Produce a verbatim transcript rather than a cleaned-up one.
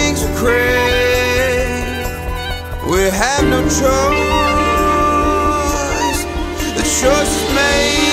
things we crave, we have no choice. The choice is made.